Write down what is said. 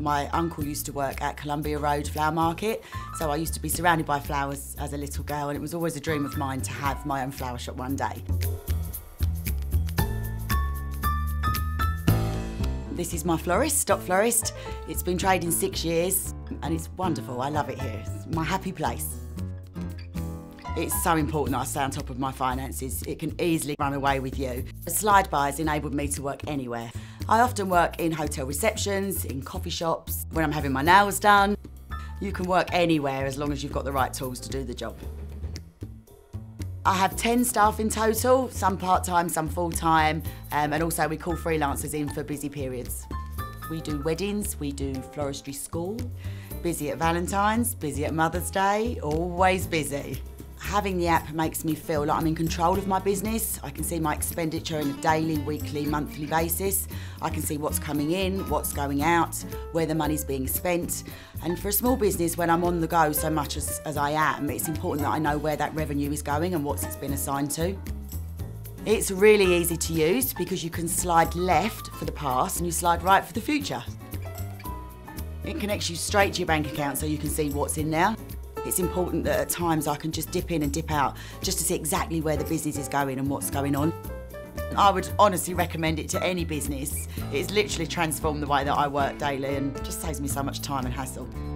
My uncle used to work at Columbia Road Flower Market, so I used to be surrounded by flowers as a little girl, and it was always a dream of mine to have my own flower shop one day. This is my florist, Stock Florist. It's been trading 6 years and it's wonderful. I love it here. It's my happy place. It's so important that I stay on top of my finances. It can easily run away with you. SlideBy has enabled me to work anywhere. I often work in hotel receptions, in coffee shops, when I'm having my nails done. You can work anywhere as long as you've got the right tools to do the job. I have 10 staff in total, some part-time, some full-time, and also we call freelancers in for busy periods. We do weddings, we do floristry school, busy at Valentine's, busy at Mother's Day, always busy. Having the app makes me feel like I'm in control of my business. I can see my expenditure on a daily, weekly, monthly basis. I can see what's coming in, what's going out, where the money's being spent. And for a small business, when I'm on the go so much as I am, it's important that I know where that revenue is going and what it's been assigned to. It's really easy to use because you can slide left for the past and you slide right for the future. It connects you straight to your bank account so you can see what's in there. It's important that at times I can just dip in and dip out just to see exactly where the business is going and what's going on. I would honestly recommend it to any business. It's literally transformed the way that I work daily and just saves me so much time and hassle.